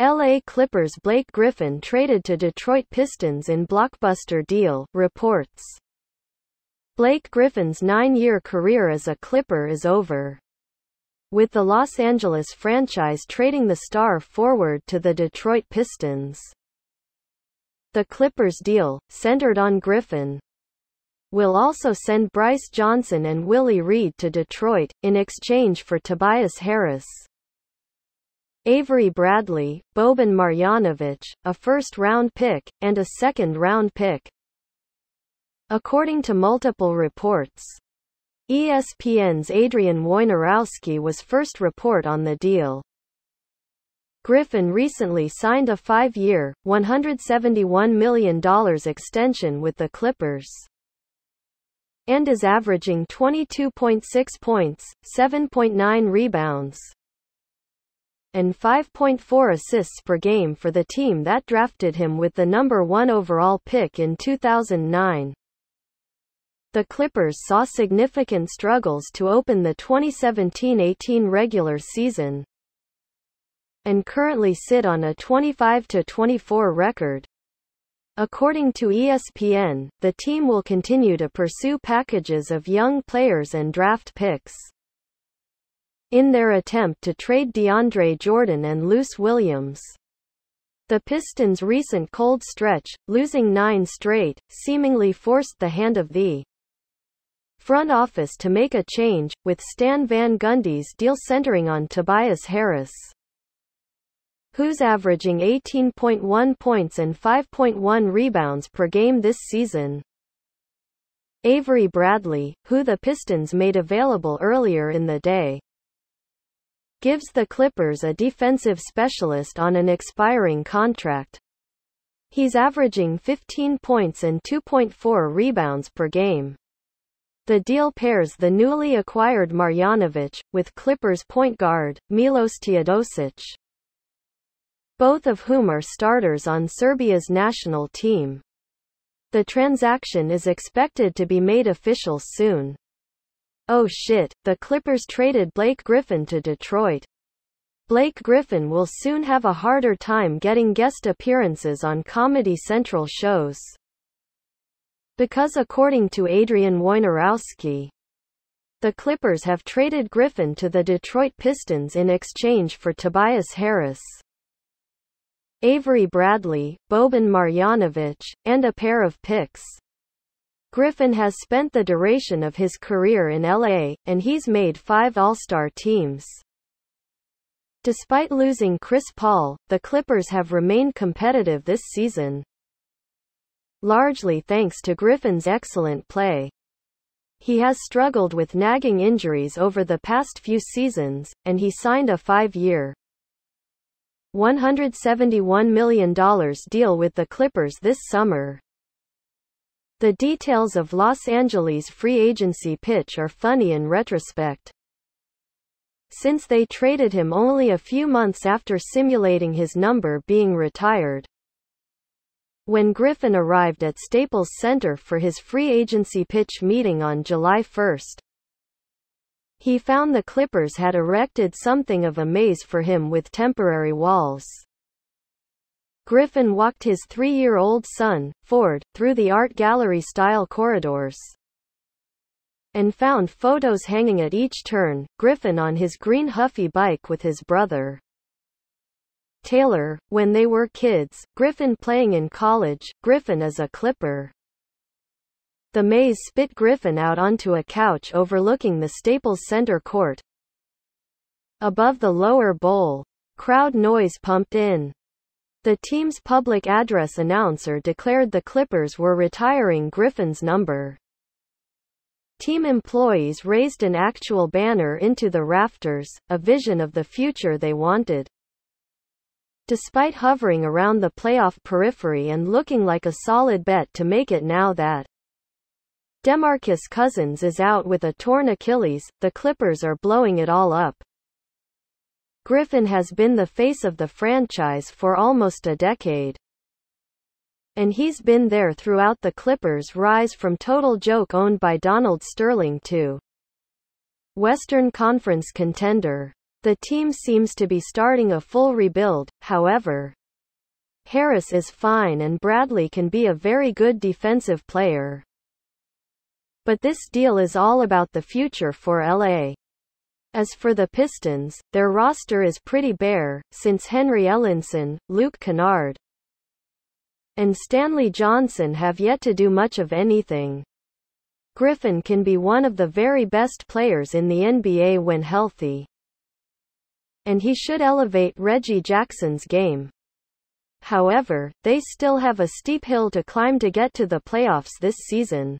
LA Clippers Blake Griffin traded to Detroit Pistons in blockbuster deal, reports. Blake Griffin's 9-year career as a Clipper is over, with the Los Angeles franchise trading the star forward to the Detroit Pistons. The Clippers deal, centered on Griffin, will also send Brice Johnson and Willie Reed to Detroit, in exchange for Tobias Harris, Avery Bradley, Boban Marjanovic, a first-round pick, and a second-round pick. According to multiple reports, ESPN's Adrian Wojnarowski was first report on the deal. Griffin recently signed a 5-year, $171 million extension with the Clippers, and is averaging 22.6 points, 7.9 rebounds, and 5.4 assists per game for the team that drafted him with the #1 overall pick in 2009. The Clippers saw significant struggles to open the 2017-18 regular season, and currently sit on a 25-24 record. According to ESPN, the team will continue to pursue packages of young players and draft picks, in their attempt to trade DeAndre Jordan and Lou Williams. The Pistons' recent cold stretch, losing 9 straight, seemingly forced the hand of the front office to make a change, with Stan Van Gundy's deal centering on Tobias Harris, who's averaging 18.1 points and 5.1 rebounds per game this season. Avery Bradley, who the Pistons made available earlier in the day, gives the Clippers a defensive specialist on an expiring contract. He's averaging 15 points and 2.4 rebounds per game. The deal pairs the newly acquired Marjanovic with Clippers point guard, Milos Teodosic, both of whom are starters on Serbia's national team. The transaction is expected to be made official soon. Oh shit, the Clippers traded Blake Griffin to Detroit. Blake Griffin will soon have a harder time getting guest appearances on Comedy Central shows, because according to Adrian Wojnarowski, the Clippers have traded Griffin to the Detroit Pistons in exchange for Tobias Harris, Avery Bradley, Boban Marjanovic, and a pair of picks. Griffin has spent the duration of his career in LA, and he's made 5 All-Star teams. Despite losing Chris Paul, the Clippers have remained competitive this season, largely thanks to Griffin's excellent play. He has struggled with nagging injuries over the past few seasons, and he signed a 5-year, $171 million deal with the Clippers this summer. The details of Los Angeles' free agency pitch are funny in retrospect, since they traded him only a few months after simulating his number being retired. When Griffin arrived at Staples Center for his free agency pitch meeting on July 1, he found the Clippers had erected something of a maze for him with temporary walls. Griffin walked his 3-year-old son, Ford, through the art gallery-style corridors, and found photos hanging at each turn, Griffin on his green Huffy bike with his brother, Taylor, when they were kids, Griffin playing in college, Griffin as a Clipper. The maze spit Griffin out onto a couch overlooking the Staples Center court. Above the lower bowl, crowd noise pumped in. The team's public address announcer declared the Clippers were retiring Griffin's number. Team employees raised an actual banner into the rafters, a vision of the future they wanted. Despite hovering around the playoff periphery and looking like a solid bet to make it now that DeMarcus Cousins is out with a torn Achilles, the Clippers are blowing it all up. Griffin has been the face of the franchise for almost a decade, and he's been there throughout the Clippers' rise from total joke owned by Donald Sterling to Western Conference contender. The team seems to be starting a full rebuild, however. Harris is fine and Bradley can be a very good defensive player. But this deal is all about the future for LA. As for the Pistons, their roster is pretty bare, since Henry Ellenson, Luke Kennard, and Stanley Johnson have yet to do much of anything. Griffin can be one of the very best players in the NBA when healthy, and he should elevate Reggie Jackson's game. However, they still have a steep hill to climb to get to the playoffs this season.